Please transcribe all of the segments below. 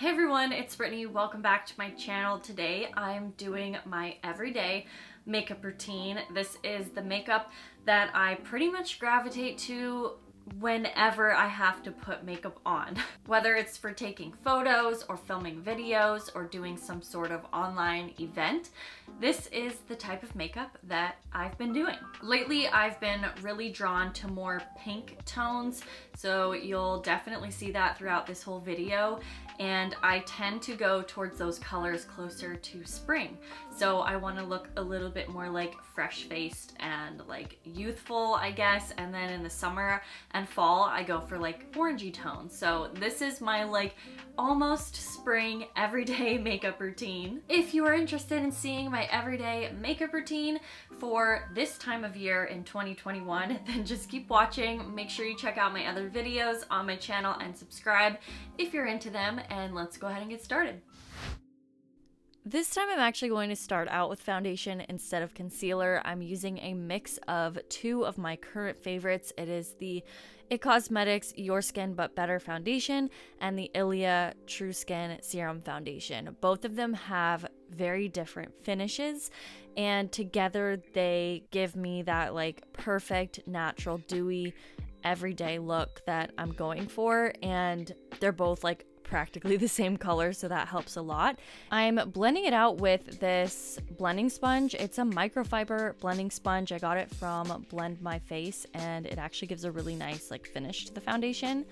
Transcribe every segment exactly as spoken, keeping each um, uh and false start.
Hey everyone, it's Brittany. Welcome back to my channel. Today I'm doing my everyday makeup routine. This is the makeup that I pretty much gravitate to whenever I have to put makeup on. Whether it's for taking photos or filming videos or doing some sort of online event, this is the type of makeup that I've been doing. Lately, I've been really drawn to more pink tones, so you'll definitely see that throughout this whole video, and I tend to go towards those colors closer to spring. So I want to look a little bit more like fresh-faced and like youthful, I guess, and then in the summer and fall I go for like orangey tones. So this is my like almost spring everyday makeup routine. If you are interested in seeing my everyday makeup routine for this time of year in twenty twenty-one, then just keep watching. Make sure you check out my other videos on my channel and subscribe if you're into them, and let's go ahead and get started. This time I'm actually going to start out with foundation instead of concealer. I'm using a mix of two of my current favorites. It is the IT Cosmetics Your Skin But Better Foundation and the Ilia True Skin Serum Foundation. Both of them have very different finishes, and together they give me that like perfect, natural, dewy, everyday look that I'm going for, and they're both like practically the same color, so that helps a lot. I'm blending it out with this blending sponge. It's a microfiber blending sponge. I got it from Blend My Face, and it actually gives a really nice like finish to the foundation.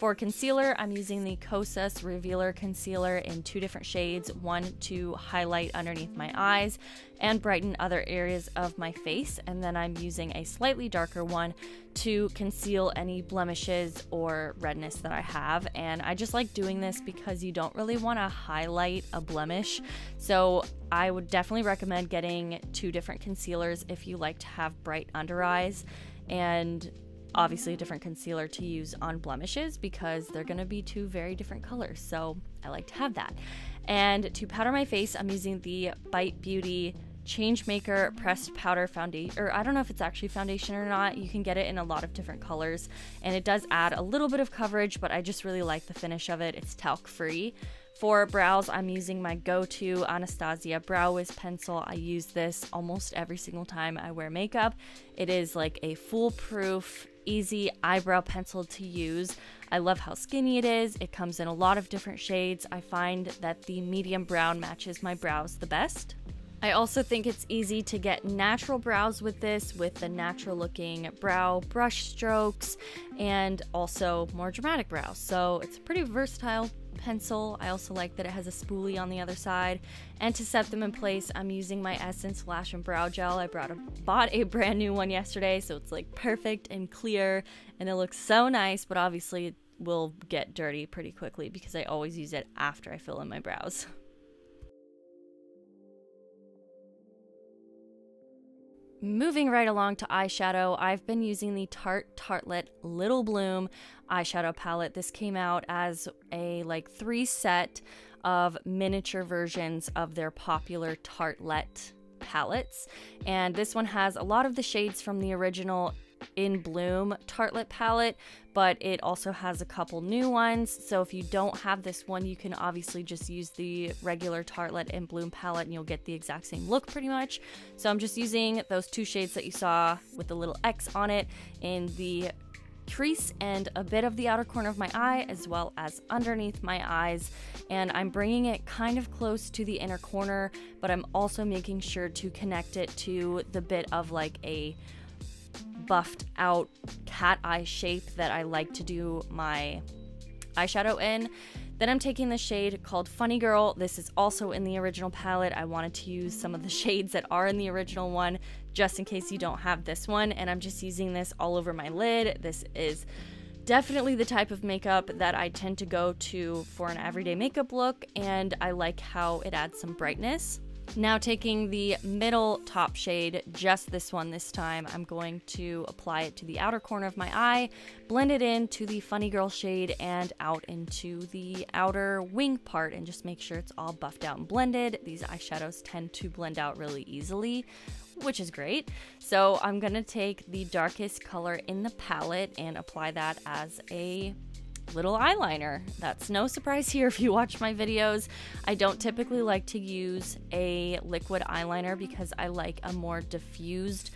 For concealer, I'm using the Kosas Revealer Concealer in two different shades, one to highlight underneath my eyes and brighten other areas of my face, and then I'm using a slightly darker one to conceal any blemishes or redness that I have. And I just like doing this because you don't really want to highlight a blemish, so I would definitely recommend getting two different concealers if you like to have bright under eyes, and obviously a different concealer to use on blemishes because they're going to be two very different colors, so I like to have that. And to powder my face, I'm using the Bite Beauty Changemaker Pressed Powder Foundation, or I don't know if it's actually foundation or not. You can get it in a lot of different colors, and it does add a little bit of coverage, but I just really like the finish of it. It's talc free. For brows, I'm using my go-to Anastasia Brow Wiz pencil. I use this almost every single time I wear makeup. It is like a foolproof, easy eyebrow pencil to use. I love how skinny it is. It comes in a lot of different shades. I find that the medium brown matches my brows the best. I also think it's easy to get natural brows with this, with the natural looking brow brush strokes and also more dramatic brows. So it's a pretty versatile pencil. I also like that it has a spoolie on the other side. And to set them in place, I'm using my Essence Lash and Brow Gel. I brought a, bought a brand new one yesterday, so it's like perfect and clear and it looks so nice, but obviously it will get dirty pretty quickly because I always use it after I fill in my brows. Moving right along to eyeshadow, I've been using the Tarte Tartelette Lil' Bloom Eyeshadow Palette. This came out as a like three set of miniature versions of their popular Tartelette palettes. And this one has a lot of the shades from the original In Bloom Tartelette palette, but it also has a couple new ones. So if you don't have this one, you can obviously just use the regular Tartelette In Bloom palette and you'll get the exact same look pretty much. So I'm just using those two shades that you saw with the little X on it in the crease and a bit of the outer corner of my eye, as well as underneath my eyes, and I'm bringing it kind of close to the inner corner, but I'm also making sure to connect it to the bit of like a buffed out cat eye shape that I like to do my eyeshadow in. Then I'm taking the shade called Funny Girl. This is also in the original palette. I wanted to use some of the shades that are in the original one just in case you don't have this one, and I'm just using this all over my lid. This is definitely the type of makeup that I tend to go to for an everyday makeup look, and I like how it adds some brightness. Now taking the middle top shade, just this one this time, I'm going to apply it to the outer corner of my eye, blend it into the Funny Girl shade and out into the outer wing part, and just make sure it's all buffed out and blended. These eyeshadows tend to blend out really easily, which is great. So I'm going to take the darkest color in the palette and apply that as a little eyeliner. That's no surprise here if you watch my videos. I don't typically like to use a liquid eyeliner because I like a more diffused,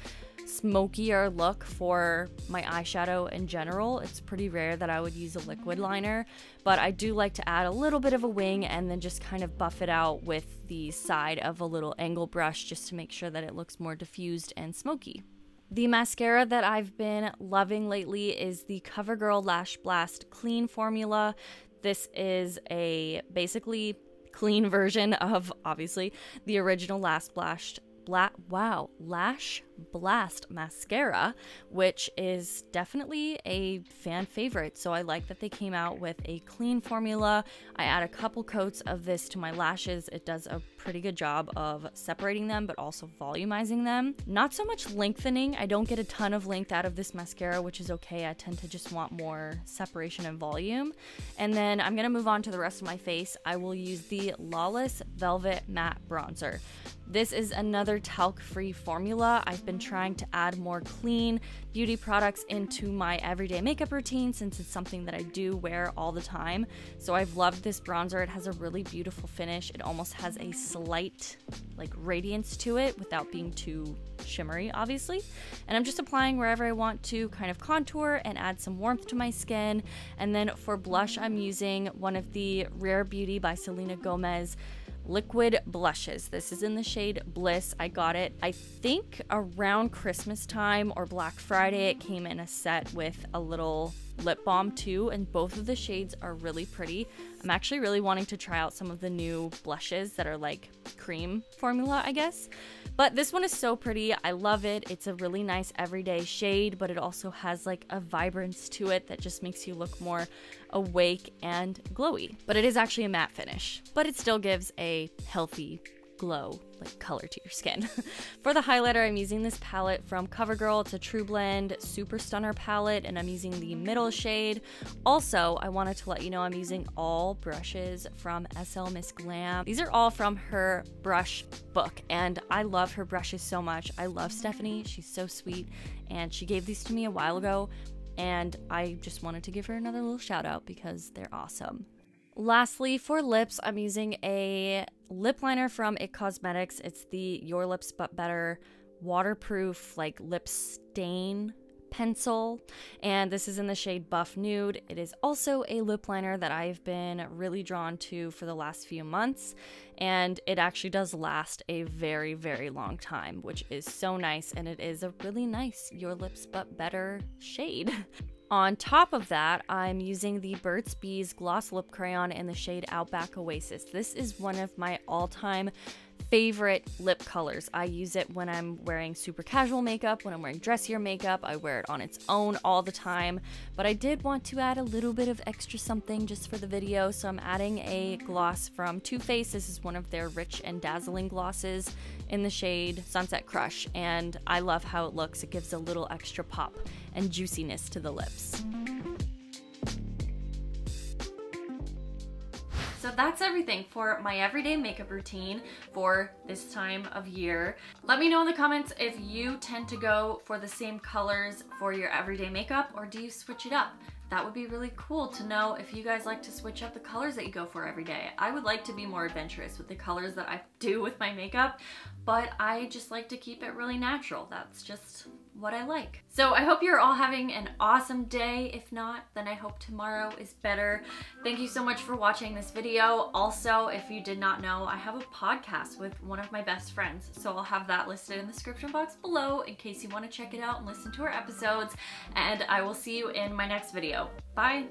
smokier look for my eyeshadow in general. It's pretty rare that I would use a liquid liner, but I do like to add a little bit of a wing and then just kind of buff it out with the side of a little angle brush just to make sure that it looks more diffused and smoky. The mascara that I've been loving lately is the CoverGirl Lash Blast Clean formula. This is a basically clean version of, obviously, the original Lash Blast Bla wow, Lash Blast mascara, which is definitely a fan favorite. So I like that they came out with a clean formula. I add a couple coats of this to my lashes. It does a pretty good job of separating them, but also volumizing them. Not so much lengthening. I don't get a ton of length out of this mascara, which is okay. I tend to just want more separation and volume. And then I'm gonna move on to the rest of my face. I will use the Lawless Velvet Matte Bronzer. This is another talc-free formula. I've been trying to add more clean beauty products into my everyday makeup routine since it's something that I do wear all the time. So I've loved this bronzer. It has a really beautiful finish. It almost has a slight like radiance to it without being too shimmery, obviously. And I'm just applying wherever I want to kind of contour and add some warmth to my skin. And then for blush, I'm using one of the Rare Beauty by Selena Gomez liquid blushes. This is in the shade Bliss. I got it, I think, around Christmas time or Black Friday. It came in a set with a little lip balm too, and both of the shades are really pretty. I'm actually really wanting to try out some of the new blushes that are like cream formula, I guess. But this one is so pretty. I love it. It's a really nice everyday shade, but it also has like a vibrance to it that just makes you look more awake and glowy. But it is actually a matte finish, but it still gives a healthy glow, like color to your skin. For the highlighter, I'm using this palette from CoverGirl. It's a Trublend Super Stunner Palette, and I'm using the middle shade. Also, I wanted to let you know I'm using all brushes from S L Miss Glam. These are all from her brush book, and I love her brushes so much. I love Stephanie. She's so sweet, and she gave these to me a while ago, and I just wanted to give her another little shout out because they're awesome. Lastly, for lips, I'm using a lip liner from It Cosmetics. It's the Your Lips But Better waterproof like lip stain pencil, and this is in the shade Buff Nude. It is also a lip liner that I've been really drawn to for the last few months, and it actually does last a very, very long time, which is so nice, and it is a really nice Your Lips But Better shade. On top of that, I'm using the Burt's Bees Gloss Lip Crayon in the shade Outback Oasis. This is one of my all-time favorite lip colors. I use it when I'm wearing super casual makeup, when I'm wearing dressier makeup. I wear it on its own all the time, but I did want to add a little bit of extra something just for the video, so I'm adding a gloss from Too Faced. This is one of their Rich and Dazzling glosses in the shade Sunset Crush, and I love how it looks. It gives a little extra pop and juiciness to the lips. So that's everything for my everyday makeup routine for this time of year. Let me know in the comments if you tend to go for the same colors for your everyday makeup, or do you switch it up? That would be really cool to know if you guys like to switch up the colors that you go for every day. I would like to be more adventurous with the colors that I do with my makeup, but I just like to keep it really natural. That's just what I like. So I hope you're all having an awesome day. If not, then I hope tomorrow is better. Thank you so much for watching this video. Also, if you did not know, I have a podcast with one of my best friends, so I'll have that listed in the description box below in case you want to check it out and listen to our episodes, and I will see you in my next video. Bye!